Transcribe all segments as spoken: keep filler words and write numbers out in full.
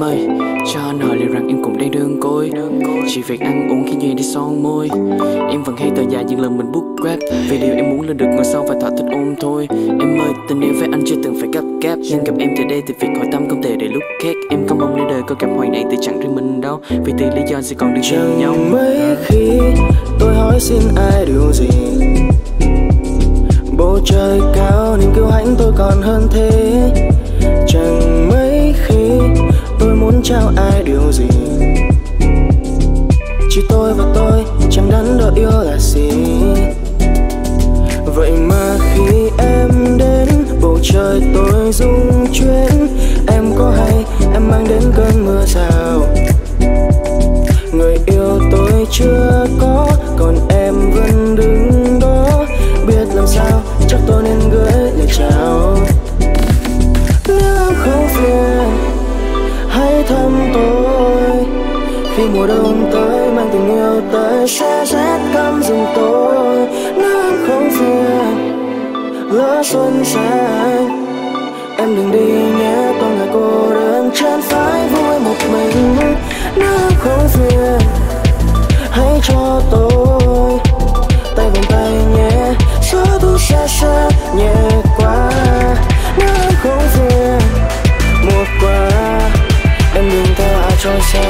em ơi, cho nói liệu rằng em cũng đang đơn côi. Chỉ việc ăn uống khi như đi son môi. Em vẫn hay tờ dài những lần mình book grab. Vì điều em muốn là được ngồi sau và thỏa thích ôm thôi. Em ơi, tình yêu với anh chưa từng phải gấp gáp. Nhưng gặp em từ đây thì việc hỏi tâm không thể để lúc khác. Em không mong nơi đời có cảm hoài này thì chẳng riêng mình đâu. Vì từ lý do sẽ còn được yêu nhau. Mấy khi tôi hỏi xin ai điều gì, bầu trời cao niềm kiêu hãnh tôi còn hơn thế. Chẳng mấy khi tôi muốn trao ai điều gì, chỉ tôi và tôi chẳng đắn đo yêu là gì. Vậy mà khi em đến, bầu trời tôi rung chuyển. Em có hay em mang đến cơn mưa rào. Người yêu tôi chưa có, còn em vẫn đứng đó. Biết làm sao, chắc tôi nên gửi lời chào. Nếu không phiền, hãy thăm tôi. Khi mùa đông tới, mang tình yêu tới sẽ rét căm rừng tôi. Nếu không phiền, lỡ xuân sang, em đừng đi nhé, tôi là cô đơn chán phái vui một mình. Nếu không phiền, hãy cho tôi tay vòng tay nhé, gió thu xa xa nhẹ quá. Nếu không phiền, một quá em đừng theo ai trôi xa.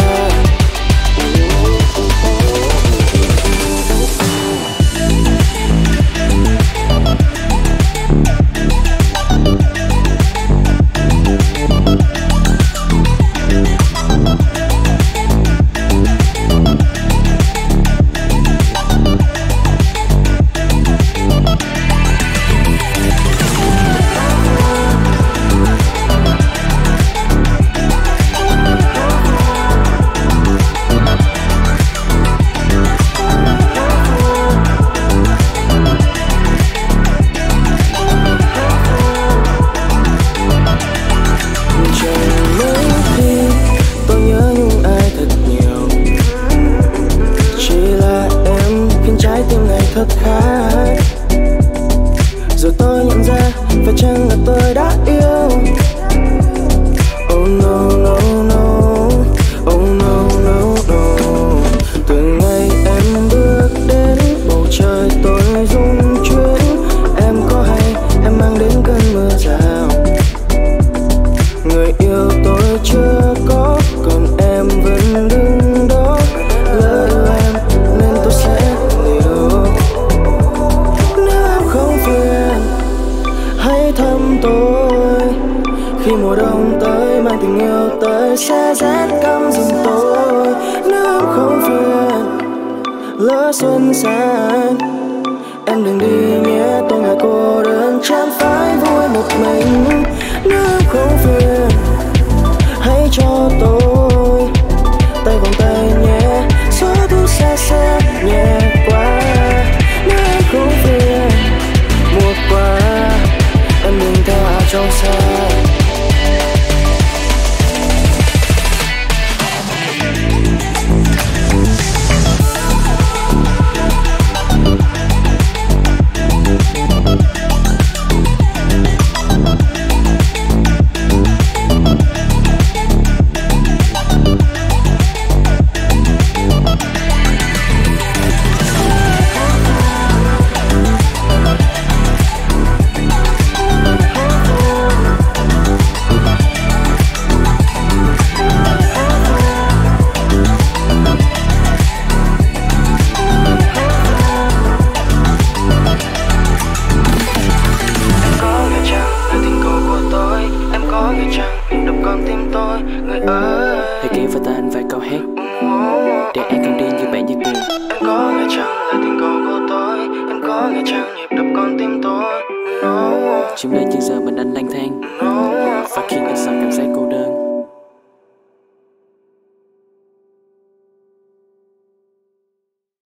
Don't say